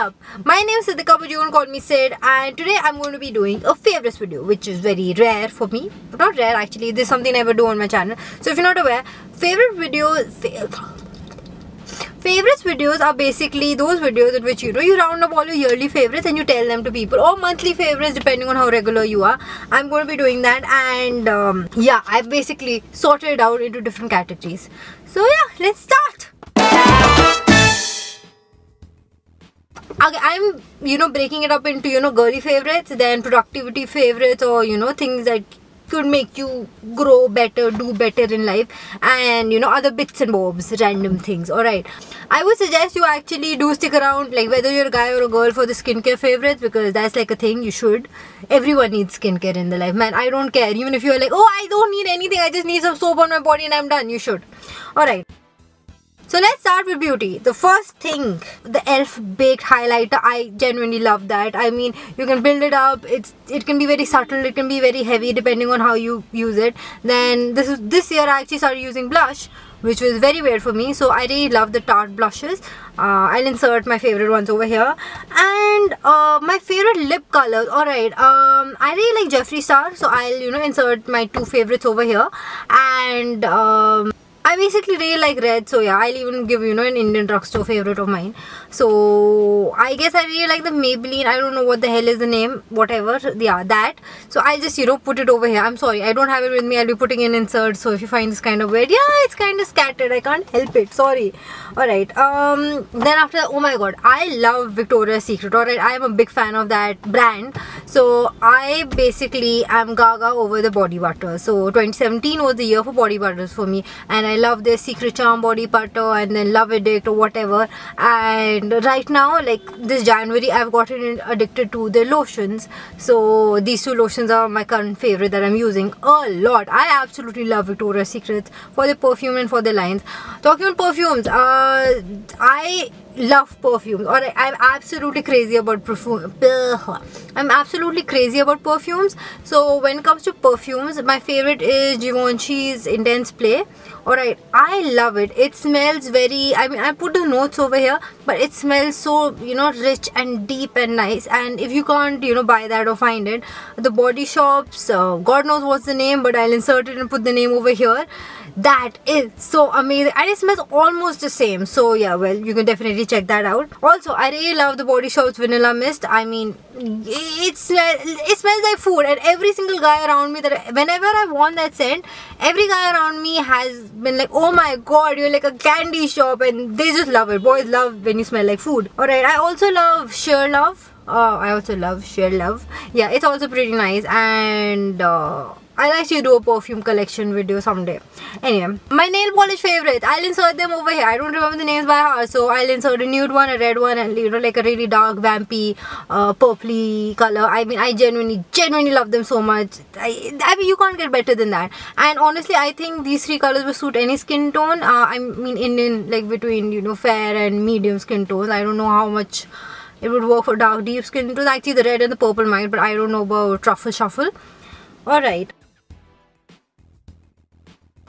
up? My name is Siddhika, but you can call me Sid, and today I'm going to be doing a favorites video, which is very rare for me. But not rare actually, this is something I never do on my channel. So if you're not aware, favorites videos are basically those videos in which you round up all your yearly favorites and you tell them to people, or monthly favorites depending on how regular you are. I'm going to be doing that, and yeah, I've basically sorted it out into different categories. So yeah, let's start. I'm breaking it up into girly favorites, then productivity favorites, or things that could make you grow better, do better in life, and other bits and bobs, random things. Alright, I would suggest you actually do stick around, like whether you're a guy or a girl, for the skincare favorites, because that's like a thing you should. Everyone needs skincare in their life, man. I don't care, even if you're like, oh, I don't need anything, I just need some soap on my body and I'm done. You should. Alright, so let's start with beauty. The first thing, the e.l.f. baked highlighter. I genuinely love that. I mean, you can build it up. It can be very subtle. It can be very heavy depending on how you use it. Then this year I actually started using blush, which was very weird for me. So I really love the Tarte blushes. I'll insert my favorite ones over here. And my favorite lip colors. Alright, I really like Jeffree Star. So I'll insert my two favorites over here. And I basically really like red, so yeah, I'll even give an Indian drugstore favorite of mine. So I guess I really like the Maybelline, I don't know what the hell is the name, whatever, yeah, that. So I'll just put it over here. I'm sorry, I don't have it with me. I'll be putting in inserts, so if you find this kind of weird, yeah, it's kind of scattered, I can't help it, sorry. Alright, then after that, oh my god, I love Victoria's Secret. Alright, I am a big fan of that brand, so I basically am gaga over the body butter. So 2017 was the year for body butters for me, and I love their Secret Charm body butter, and then Love Addict or whatever. And right now, like this January, I've gotten addicted to their lotions. So these two lotions are my current favorite that I'm using a lot. I absolutely love Victoria's Secret for their perfume and for their lines. Talking about perfumes, I love perfumes. Alright, I'm absolutely crazy about perfume. I'm absolutely crazy about perfumes. So when it comes to perfumes, my favorite is Givenchy's Intense Play. Alright, I love it. It smells very, I mean, I put the notes over here, but it smells so rich and deep and nice. And if you can't buy that or find it, the Body Shops, god knows what's the name, but I'll insert it and put the name over here. That is so amazing, and it smells almost the same. So yeah, well, you can definitely check that out. Also, I really love the Body Shop's Vanilla Mist. I mean, it smells like food, and every single guy around me, that whenever I want that scent, every guy around me has been like, oh my god, you're like a candy shop, and they just love it. Boys love when you smell like food. Alright, I also love Sheer Love. I also love Sheer Love. Yeah, it's also pretty nice, and I'll actually do a perfume collection video someday. Anyway, my nail polish favorites, I'll insert them over here. I don't remember the names by heart, so I'll insert a nude one, a red one, and like a really dark, vampy, purpley color. I mean, I genuinely love them so much. I mean, you can't get better than that. And honestly, I think these three colors will suit any skin tone. I mean, Indian, like between fair and medium skin tones. I don't know how much it would work for dark, deep skin tones. Actually, the red and the purple might, but I don't know about truffle shuffle. All right.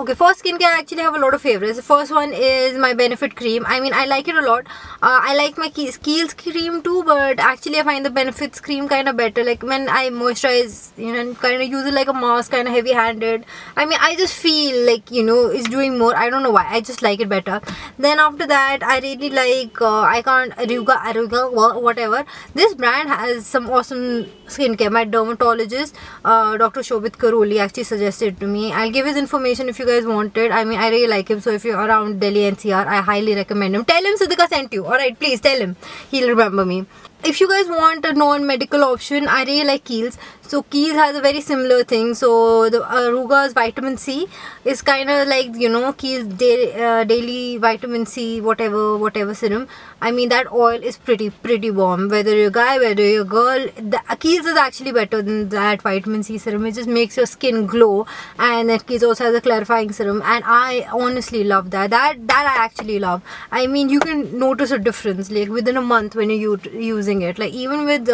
Okay, for skincare I actually have a lot of favorites. The first one is my Benefit cream. I mean, I like it a lot. I like my Kiehl's cream too, but actually I find the Benefits cream kind of better. Like when I moisturize, and kind of use it like a mask, kind of heavy-handed. I mean, I just feel like, it's doing more. I don't know why. I just like it better. Then after that, I really like, Aruga, whatever. This brand has some awesome skincare. My dermatologist, Dr. Shobhit Karoli, actually suggested it to me. I'll give his information if you guys want it. I mean, I really like him, so if you're around Delhi NCR, I highly recommend him. Tell him Siddhika sent you. Alright, please tell him. He'll remember me. If you guys want a non-medical option, I really like Kiehl's. So Kiehl's has a very similar thing. So the Aruga's vitamin C is kind of like, Kiehl's daily vitamin C whatever serum. I mean, that oil is pretty warm. Whether you're a guy, whether you're a girl, Kiehl's is actually better than that vitamin C serum. It just makes your skin glow. And that Kiehl's also has a clarifying serum, and I honestly love that. That I actually love. I mean, you can notice a difference like within a month when you're using it. Like even with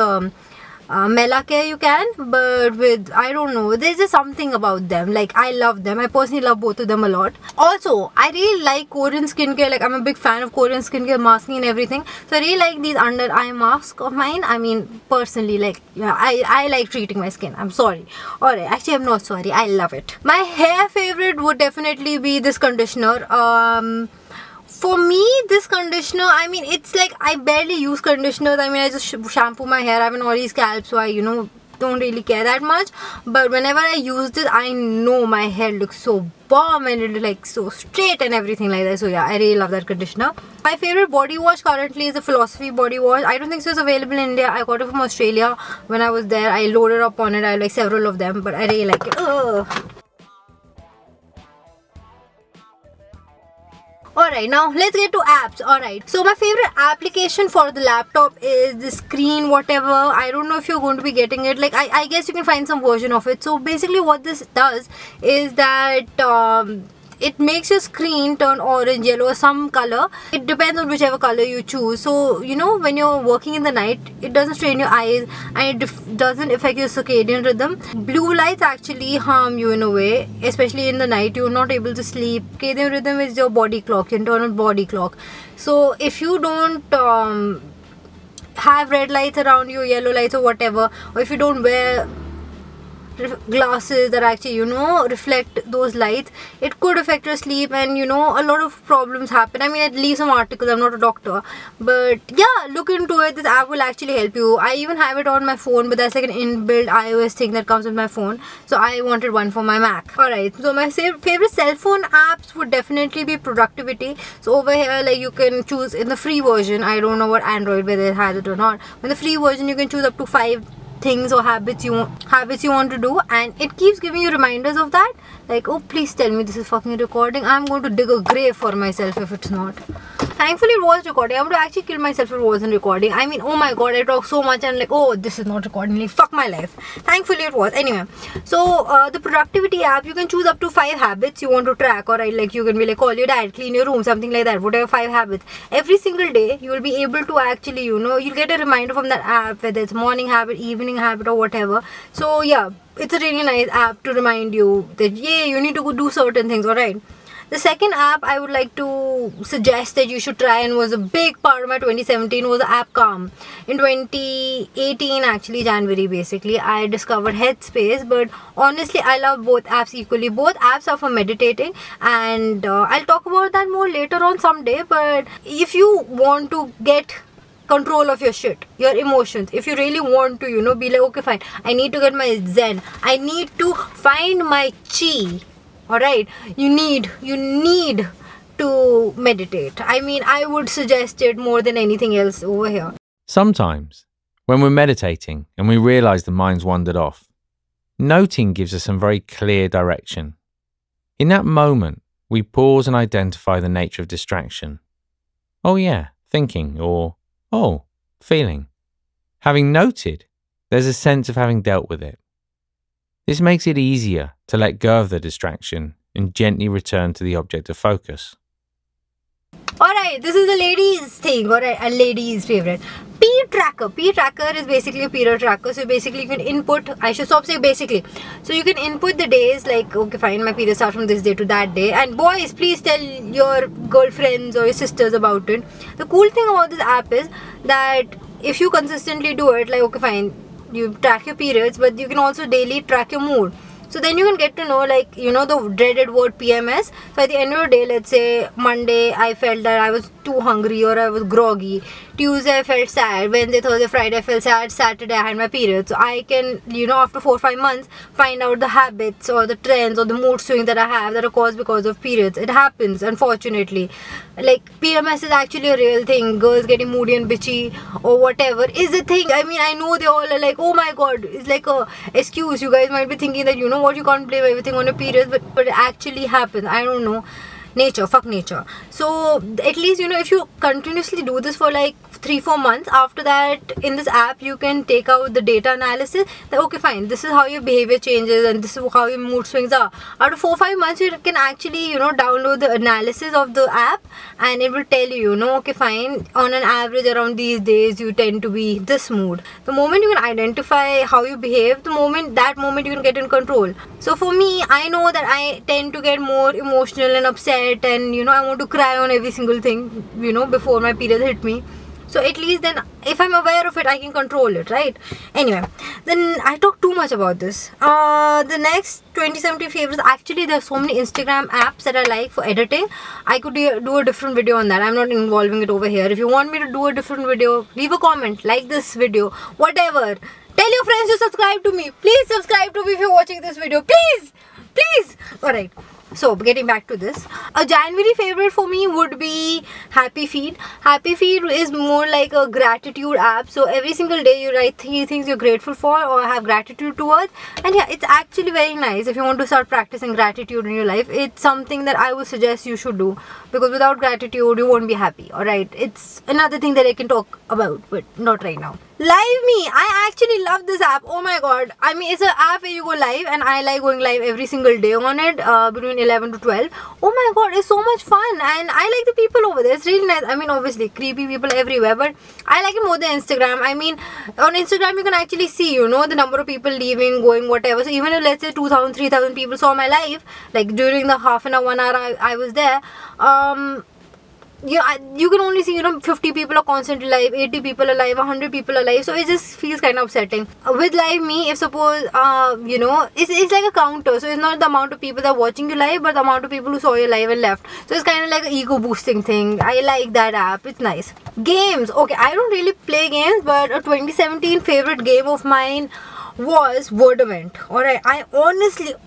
Mela Care you can, but with, I don't know, there's just something about them. Like, I love them. I personally love both of them a lot. Also, I really like Korean skincare. Like, I'm a big fan of Korean skincare, masking and everything. So I really like these under eye masks of mine. I mean, personally, like, yeah, I like treating my skin. I'm sorry. Alright, actually I'm not sorry. I love it. My hair favorite would definitely be this conditioner. For me, this conditioner, I mean, it's like I barely use conditioners. I mean, I just shampoo my hair. I have an oily scalp, so I, you know, don't really care that much. But whenever I use this, I know my hair looks so bomb and it like so straight and everything like that. So yeah, I really love that conditioner. My favorite body wash currently is the Philosophy body wash. I don't think so it's available in India. I got it from Australia when I was there. I loaded up on it. I have like several of them, but I really like it. Ugh. Alright, now let's get to apps. Alright, so my favorite application for the laptop is the screen whatever. I don't know if you're going to be getting it. Like, I guess you can find some version of it. So basically what this does is that it makes your screen turn orange, yellow, or some color. It depends on whichever color you choose. So, you know, when you're working in the night, it doesn't strain your eyes and it doesn't affect your circadian rhythm. Blue lights actually harm you in a way, especially in the night. You're not able to sleep. Circadian rhythm is your body clock, your internal body clock. So, if you don't have red lights around you, yellow lights or whatever, or if you don't wear glasses that actually, you know, reflect those lights, it could affect your sleep and, you know, a lot of problems happen. I mean, at least some articles, I'm not a doctor, but yeah, look into it. This app will actually help you. I even have it on my phone, but that's like an inbuilt iOS thing that comes with my phone, so I wanted one for my Mac. Alright, so my favorite cell phone apps would definitely be productivity. So over here, like, you can choose in the free version, I don't know what Android, whether it has it or not, in the free version you can choose up to 5 things or habits you want to do, and it keeps giving you reminders of that. Like, oh, please tell me this is fucking recording. I'm going to dig a grave for myself if it's not. Thankfully it was recording. I would actually kill myself if it wasn't recording. I mean, oh my god, I talk so much and like, oh, this is not recording. Like, fuck my life. Thankfully it was. Anyway, so the productivity app, you can choose up to 5 habits you want to track, or like you can be like, call your dad, clean your room, something like that. Whatever 5 habits. Every single day you will be able to actually, you know, you'll get a reminder from that app, whether it's morning habit, evening habit or whatever. So yeah, it's a really nice app to remind you that, yeah, you need to go do certain things. Alright, the second app I would like to suggest that you should try and was a big part of my 2017 was the app Calm. In 2018 actually, January basically, I discovered Headspace, but honestly I love both apps equally. Both apps are for meditating and I'll talk about that more later on someday. But if you want to get control of your shit, your emotions, if you really want to, you know, be like, okay fine, I need to get my zen, I need to find my chi, alright, you need to meditate. I mean, I would suggest it more than anything else over here. Sometimes, when we're meditating and we realise the mind's wandered off, noting gives us some very clear direction. In that moment, we pause and identify the nature of distraction. Oh yeah, thinking, or oh, feeling. Having noted, there's a sense of having dealt with it. This makes it easier to let go of the distraction and gently return to the object of focus. Alright, this is the ladies thing, or a lady's favorite. Period tracker. Period tracker is basically a period tracker. So basically you can input, I should stop saying basically. So you can input the days, like, okay fine, my period starts from this day to that day. And boys, please tell your girlfriends or your sisters about it. The cool thing about this app is that if you consistently do it, like, okay fine, you track your periods, but you can also daily track your mood. So then you can get to know, like, you know, the dreaded word PMS. So at the end of the day, let's say Monday I felt that I was too hungry or I was groggy. Tuesday I felt sad. Wednesday, Thursday, Friday I felt sad. Saturday I had my period. So I can, you know, after 4 or 5 months find out the habits or the trends or the mood swings that I have that are caused because of periods. It happens, unfortunately. Like, PMS is actually a real thing. Girls getting moody and bitchy or whatever is a thing. I mean, I know they all are like, oh my god, it's like a excuse. You guys might be thinking that, you know what, you can't blame everything on your periods, but it actually happens. I don't know. Nature, fuck nature. So at least, you know, if you continuously do this for like 3-4 months. After that, in this app you can take out the data analysis that, okay fine, this is how your behavior changes and this is how your mood swings are. After 4-5 months you can actually, you know, download the analysis of the app and it will tell you, you know, okay fine, on an average around these days you tend to be this mood. The moment you can identify how you behave, that moment you can get in control. So for me, I know that I tend to get more emotional and upset and, you know, I want to cry on every single thing, you know, before my period hit me. So at least then, if I'm aware of it, I can control it, right? Anyway, then I talk too much about this. The next 2070 favorites, actually there are so many Instagram apps that I like for editing. I could do a different video on that. I'm not involving it over here. If you want me to do a different video, leave a comment, like this video, whatever. Tell your friends to subscribe to me. Please subscribe to me if you're watching this video. Please, please. Alright. So, getting back to this, a January favorite for me would be Happy Feed. Happy Feed is more like a gratitude app. So, every single day you write 3 things you're grateful for or have gratitude towards. And yeah, it's actually very nice if you want to start practicing gratitude in your life. It's something that I would suggest you should do, because without gratitude, you won't be happy, alright? It's another thing that I can talk about, but not right now. Live Me! I actually love this app. Oh my god. I mean, it's an app where you go live, and I like going live every single day on it, between 11 to 12. Oh my god, it's so much fun, and I like the people over there. It's really nice. I mean, obviously, creepy people everywhere, but I like it more than Instagram. I mean, on Instagram, you can actually see, you know, the number of people leaving, going, whatever. So even if, let's say, 2,000, 3,000 people saw my live, like during the half an hour, 1 hour I was there, you can only see, you know, 50 people are constantly live, 80 people are live, 100 people are live. So it just feels kind of upsetting. With Live Me, if suppose, you know, it's like a counter. So it's not the amount of people that are watching you live, but the amount of people who saw you live and left. So it's kind of like an ego boosting thing. I like that app. It's nice. Games. Okay, I don't really play games, but a 2017 favorite game of mine was Wordament. Alright, I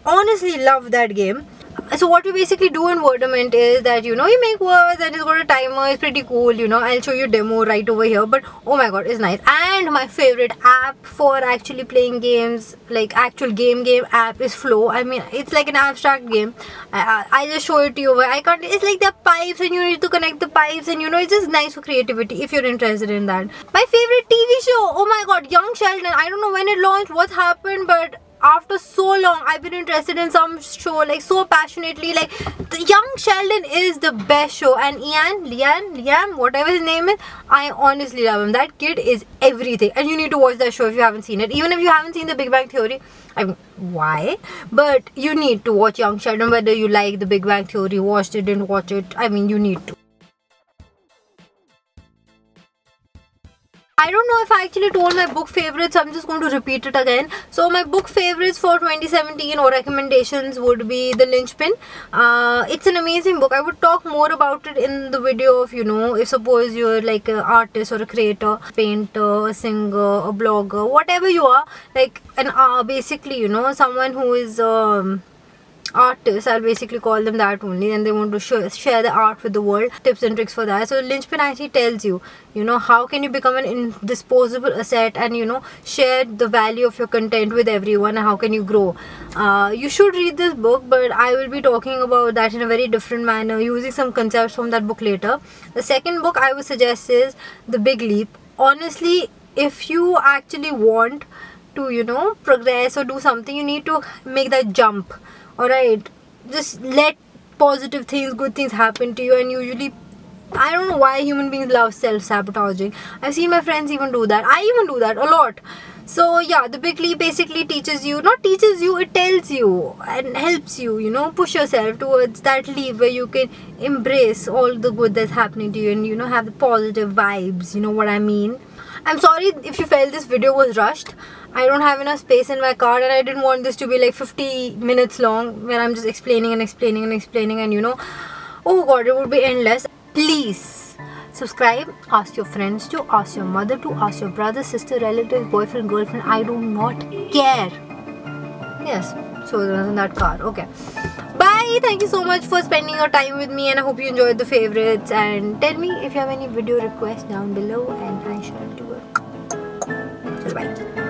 honestly love that game. So what you basically do in Wordament is that, you know, you make words and it's got a timer. It's pretty cool, you know. I'll show you a demo right over here, but oh my god, it's nice. And my favorite app for actually playing games, like actual game app, is Flow. I mean, it's like an abstract game. I just show it to you over. I can't, it's like the pipes and you need to connect the pipes, and you know, it's just nice for creativity if you're interested in that. My favorite TV show, oh my god, Young Sheldon. I don't know when it launched, what's happened, but after so long I've been interested in some show, like, so passionately. Like, the Young Sheldon is the best show, and Liam, whatever his name is, I honestly love him. That kid is everything, and you need to watch that show if you haven't seen it. Even if you haven't seen The Big Bang Theory, I mean, why? But you need to watch Young Sheldon, whether you like The Big Bang Theory, watched it, didn't watch it, I mean, you need to. I don't know if I actually told my book favorites, so I'm just going to repeat it again. So my book favorites for 2017 or recommendations would be The Linchpin. It's an amazing book. I would talk more about it in the video of, you know, if suppose you're like an artist or a creator, painter, a singer, a blogger, whatever you are, like an basically, you know, someone who is artists, I'll basically call them that only, and they want to share the art with the world. Tips and tricks for that. So Linchpin actually tells you, you know, how can you become an indisposable asset and, you know, share the value of your content with everyone, and how can you grow. You should read this book, but I will be talking about that in a very different manner, using some concepts from that book later. The second book I would suggest is The Big Leap. Honestly, if you actually want to, you know, progress or do something, you need to make that jump. Alright, just let positive things, good things happen to you. And usually, I don't know why human beings love self-sabotaging. I've seen my friends even do that. I even do that a lot. So yeah, The Big Leap basically teaches you, not teaches you, it tells you and helps you, you know, push yourself towards that leap where you can embrace all the good that's happening to you and, you know, have the positive vibes, you know what I mean. I'm sorry if you felt this video was rushed. I don't have enough space in my card, and I didn't want this to be like 50 minutes long where I'm just explaining and explaining and explaining, and, you know, oh god, it would be endless. Please subscribe, ask your friends to, ask your mother to, ask your brother, sister, relative, boyfriend, girlfriend, I do not care. Yes, so it was in that card. Okay. Bye, thank you so much for spending your time with me, and I hope you enjoyed the favorites, and tell me if you have any video requests down below and I shall do it. So bye.